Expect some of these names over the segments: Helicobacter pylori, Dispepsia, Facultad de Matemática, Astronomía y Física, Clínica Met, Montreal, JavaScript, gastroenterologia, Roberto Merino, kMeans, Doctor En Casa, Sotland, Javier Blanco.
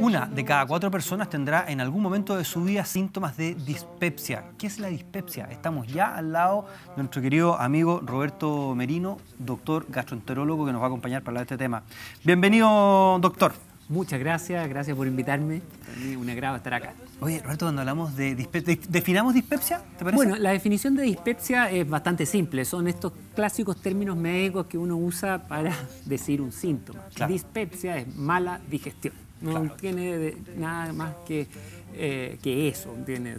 Una de cada 4 personas tendrá en algún momento de su vida síntomas de dispepsia. ¿Qué es la dispepsia? Estamos ya al lado de nuestro querido amigo Roberto Merino, doctor gastroenterólogo, que nos va a acompañar para hablar de este tema. Bienvenido, doctor. Muchas gracias, gracias por invitarme. Es un agrado estar acá. Oye, Roberto, cuando hablamos de dispepsia, ¿definamos dispepsia? ¿Te parece? Bueno, la definición de dispepsia es bastante simple. Son estos clásicos términos médicos que uno usa para decir un síntoma. Claro. Dispepsia es mala digestión. No tiene nada más que eso, tiene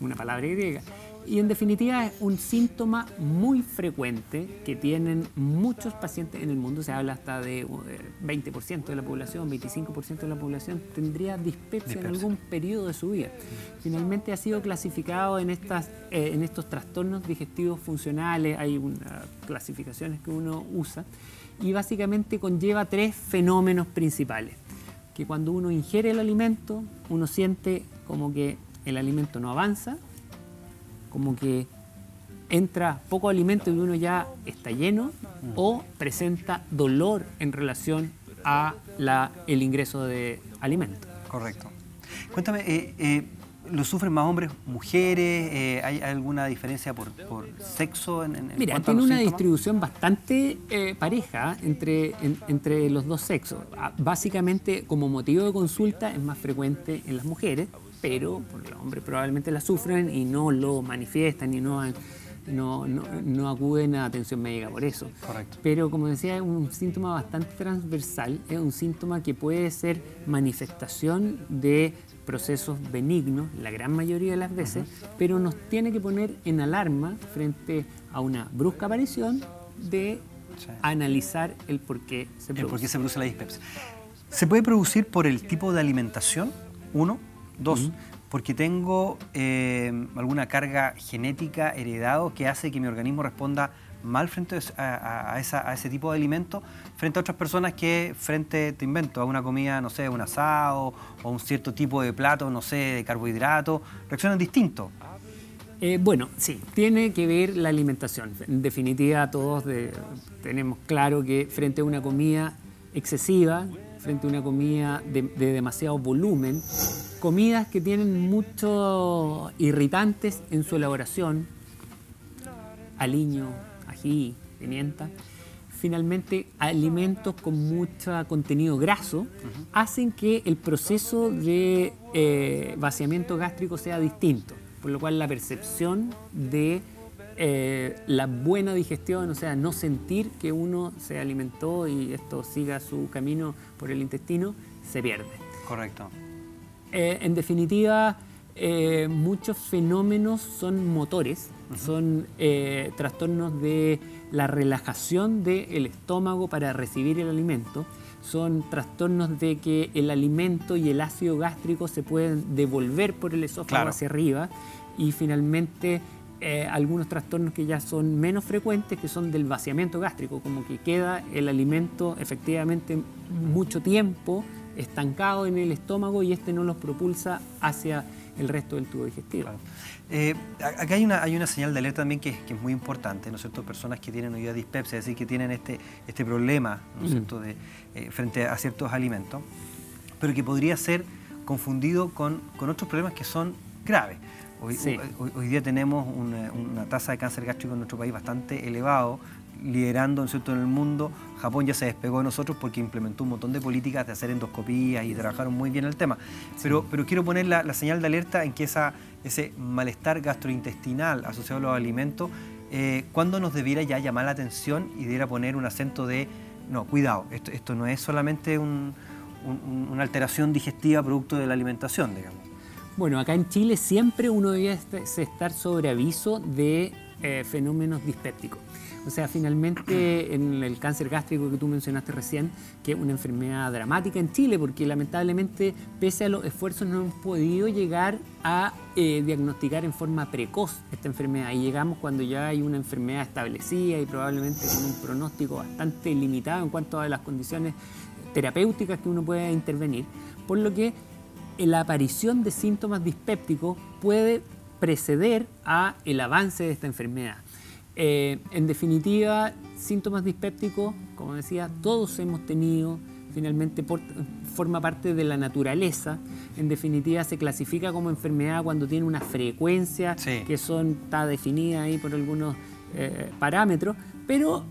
una palabra griega. Y en definitiva es un síntoma muy frecuente que tienen muchos pacientes en el mundo. Se habla hasta de 20% de la población, 25% de la población tendría dispepsia en algún periodo de su vida. Finalmente ha sido clasificado en estos trastornos digestivos funcionales. Hay unas clasificaciones que uno usa y básicamente conlleva 3 fenómenos principales. Que cuando uno ingiere el alimento, uno siente como que el alimento no avanza, como que entra poco alimento y uno ya está lleno, o presenta dolor en relación a el ingreso de alimento. Correcto. Cuéntame, ¿lo sufren más hombres, mujeres? ¿Hay alguna diferencia por sexo? Mira, tiene una distribución bastante pareja entre los 2 sexos. Básicamente, como motivo de consulta, es más frecuente en las mujeres, pero los hombres probablemente la sufren y no lo manifiestan y no acuden a atención médica por eso. Correcto. Pero como decía, es un síntoma bastante transversal, es un síntoma que puede ser manifestación de procesos benignos la gran mayoría de las veces, pero nos tiene que poner en alarma frente a una brusca aparición de analizar el por qué se produce. El por qué se produce la dispepsia. ¿Se puede producir por el tipo de alimentación? 1. 2, porque tengo alguna carga genética heredado que hace que mi organismo responda mal frente a ese tipo de alimentos frente a otras personas que frente, te invento, a una comida, no sé, un asado o un cierto tipo de plato, no sé, de carbohidratos, reaccionan distinto. Bueno, sí, tiene que ver la alimentación. En definitiva, todos tenemos claro que frente a una comida excesiva, frente a una comida de demasiado volumen, comidas que tienen muchos irritantes en su elaboración, aliño, ají, pimienta, finalmente alimentos con mucho contenido graso, hacen que el proceso de vaciamiento gástrico sea distinto, por lo cual la percepción de la buena digestión, o sea, no sentir que uno se alimentó y esto siga su camino por el intestino, se pierde. Correcto. En definitiva, muchos fenómenos son motores, son trastornos de la relajación del estómago para recibir el alimento, son trastornos de que el alimento y el ácido gástrico se pueden devolver por el esófago hacia arriba y finalmente algunos trastornos que ya son menos frecuentes, que son del vaciamiento gástrico, como que queda el alimento efectivamente mucho tiempo estancado en el estómago y este no los propulsa hacia el resto del tubo digestivo. Claro. Acá hay una señal de alerta también que es muy importante, ¿no es cierto? Personas que tienen oída dispepsia, es decir, que tienen este problema, ¿no es cierto?, frente a ciertos alimentos, pero que podría ser confundido con otros problemas que son graves. Hoy día tenemos una tasa de cáncer gástrico en nuestro país bastante elevado, liderando, ¿no es cierto?, en el mundo. Japón ya se despegó de nosotros porque implementó un montón de políticas de hacer endoscopías y trabajaron muy bien el tema. Pero quiero poner la señal de alerta en que ese malestar gastrointestinal asociado a los alimentos, ¿cuándo nos debiera ya llamar la atención y debiera poner un acento de, no, cuidado, esto no es solamente una alteración digestiva producto de la alimentación, digamos? Bueno, acá en Chile siempre uno debe estar sobre aviso de fenómenos dispépticos. O sea, finalmente en el cáncer gástrico que tú mencionaste recién, que es una enfermedad dramática en Chile, porque lamentablemente, pese a los esfuerzos, no hemos podido llegar a diagnosticar en forma precoz esta enfermedad. Y llegamos cuando ya hay una enfermedad establecida y probablemente con un pronóstico bastante limitado en cuanto a las condiciones terapéuticas que uno puede intervenir. Por lo que la aparición de síntomas dispépticos puede preceder a el avance de esta enfermedad. En definitiva, síntomas dispépticos, como decía, todos hemos tenido. finalmente forma parte de la naturaleza. En definitiva, se clasifica como enfermedad cuando tiene una frecuencia que está definida ahí por algunos parámetros, pero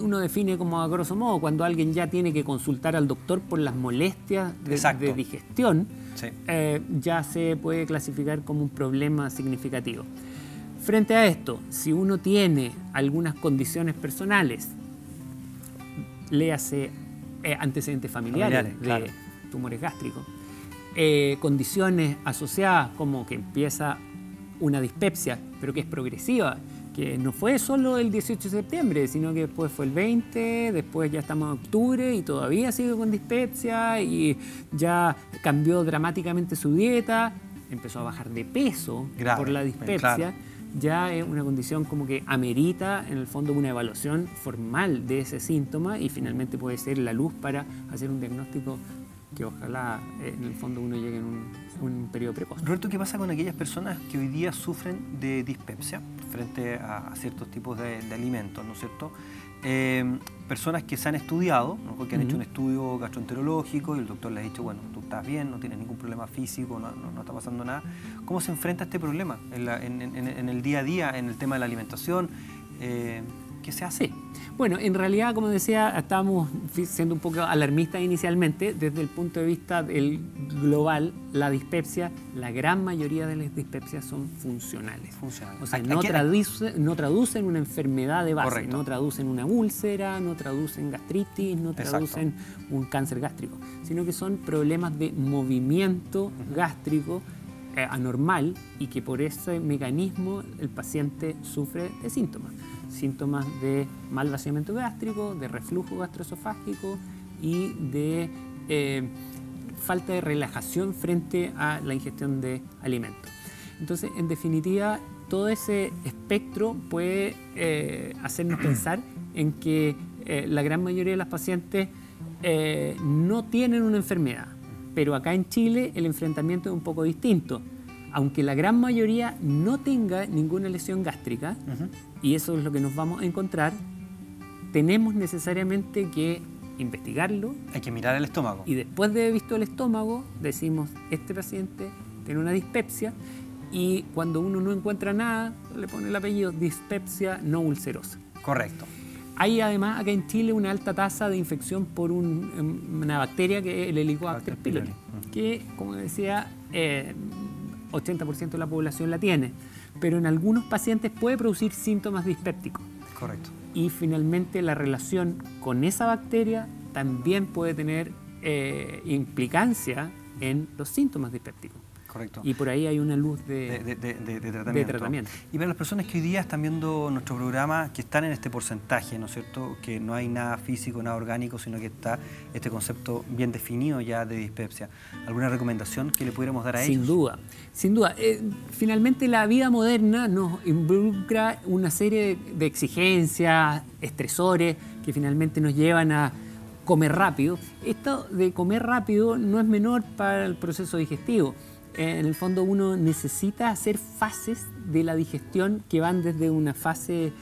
uno define como a grosso modo cuando alguien ya tiene que consultar al doctor por las molestias de digestión, ya se puede clasificar como un problema significativo. Frente a esto, si uno tiene algunas condiciones personales, léase antecedentes familiares de tumores gástricos, condiciones asociadas como que empieza una dispepsia, pero que es progresiva, que no fue solo el 18 de septiembre, sino que después fue el 20, después ya estamos en octubre y todavía sigue con dispepsia y ya cambió dramáticamente su dieta, empezó a bajar de peso por la dispepsia, ya es una condición como que amerita en el fondo una evaluación formal de ese síntoma y finalmente puede ser la luz para hacer un diagnóstico que ojalá en el fondo uno llegue en un periodo precoz. Roberto, ¿qué pasa con aquellas personas que hoy día sufren de dispepsia frente a ciertos tipos de alimentos, ¿no es cierto? Personas que se han estudiado, ¿no? Que han hecho un estudio gastroenterológico y el doctor les ha dicho, bueno, tú estás bien, no tienes ningún problema físico, no está pasando nada. ¿Cómo se enfrenta a este problema en el día a día, en el tema de la alimentación? ¿Qué se hace? Bueno, en realidad, como decía, estábamos siendo un poco alarmistas inicialmente. Desde el punto de vista global, la dispepsia, la gran mayoría de las dispepsias son funcionales. O sea, no traducen una enfermedad de base, no traducen una úlcera, no traducen gastritis, no traducen un cáncer gástrico, sino que son problemas de movimiento gástrico anormal y que por ese mecanismo el paciente sufre de síntomas. Síntomas de mal vaciamiento gástrico, de reflujo gastroesofágico y de falta de relajación frente a la ingestión de alimentos. Entonces, en definitiva, todo ese espectro puede hacernos pensar en que la gran mayoría de las pacientes no tienen una enfermedad, pero acá en Chile el enfrentamiento es un poco distinto. Aunque la gran mayoría no tenga ninguna lesión gástrica, y eso es lo que nos vamos a encontrar, tenemos necesariamente que investigarlo. Hay que mirar el estómago. Y después de haber visto el estómago, decimos, este paciente tiene una dispepsia, y cuando uno no encuentra nada, le pone el apellido dispepsia no ulcerosa. Correcto. Hay además acá en Chile una alta tasa de infección por una bacteria que es el Helicobacter pylori, que, como decía, 80% de la población la tiene, pero en algunos pacientes puede producir síntomas dispépticos. Correcto. Y finalmente la relación con esa bacteria también puede tener implicancia en los síntomas dispépticos. Correcto. Y por ahí hay una luz de tratamiento. Y para las personas que hoy día están viendo nuestro programa, que están en este porcentaje, ¿no es cierto? Que no hay nada físico, nada orgánico, sino que está este concepto bien definido ya de dispepsia. ¿Alguna recomendación que le pudiéramos dar a ellos? Sin duda, sin duda. Finalmente la vida moderna nos involucra una serie de exigencias, estresores, que finalmente nos llevan a comer rápido. Esto de comer rápido no es menor para el proceso digestivo. En el fondo uno necesita hacer fases de la digestión que van desde una fase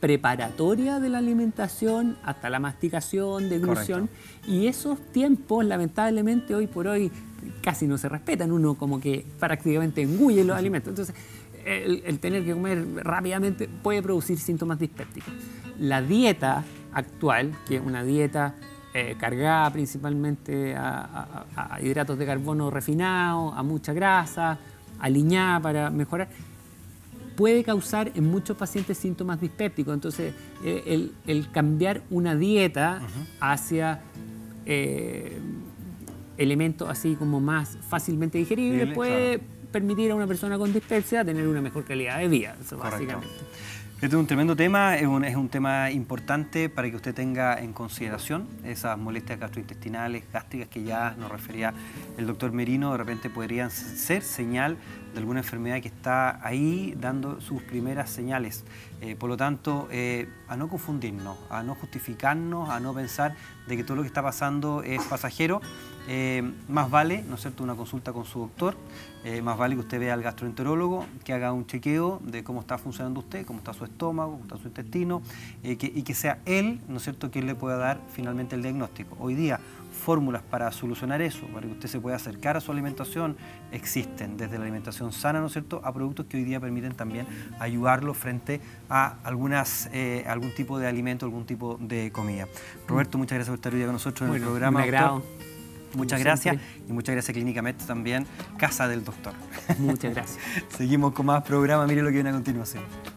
preparatoria de la alimentación hasta la masticación, deglución. Correcto. Y esos tiempos lamentablemente hoy por hoy casi no se respetan, uno como que prácticamente engulle los alimentos. Entonces el tener que comer rápidamente puede producir síntomas dispépticos. La dieta actual, que es una dieta cargada principalmente a hidratos de carbono refinados, a mucha grasa, aliñada para mejorar, puede causar en muchos pacientes síntomas dispépticos. Entonces, el cambiar una dieta hacia elementos así como más fácilmente digeribles puede permitir a una persona con dispepsia tener una mejor calidad de vida, eso básicamente. Este es un tremendo tema, es un tema importante para que usted tenga en consideración esas molestias gastrointestinales, gástricas que ya nos refería el doctor Merino, de repente podrían ser señal de alguna enfermedad que está ahí dando sus primeras señales. Por lo tanto, a no confundirnos, a no justificarnos, a no pensar de que todo lo que está pasando es pasajero. Más vale, ¿no es cierto?, una consulta con su doctor, más vale que usted vea al gastroenterólogo, que haga un chequeo de cómo está funcionando usted, cómo está su estómago, cómo está su intestino, y que sea él, ¿no es cierto?, quien le pueda dar finalmente el diagnóstico. Hoy día, fórmulas para solucionar eso, para que usted se pueda acercar a su alimentación, existen, desde la alimentación sana, ¿no es cierto?, a productos que hoy día permiten también ayudarlo frente a algún tipo de alimento, algún tipo de comida. Roberto, muchas gracias por estar hoy día con nosotros en el programa. Un agrado. Muchas gracias, y muchas gracias Clínica Met también, Casa del Doctor. Muchas gracias. Seguimos con más programa, mire lo que viene a continuación.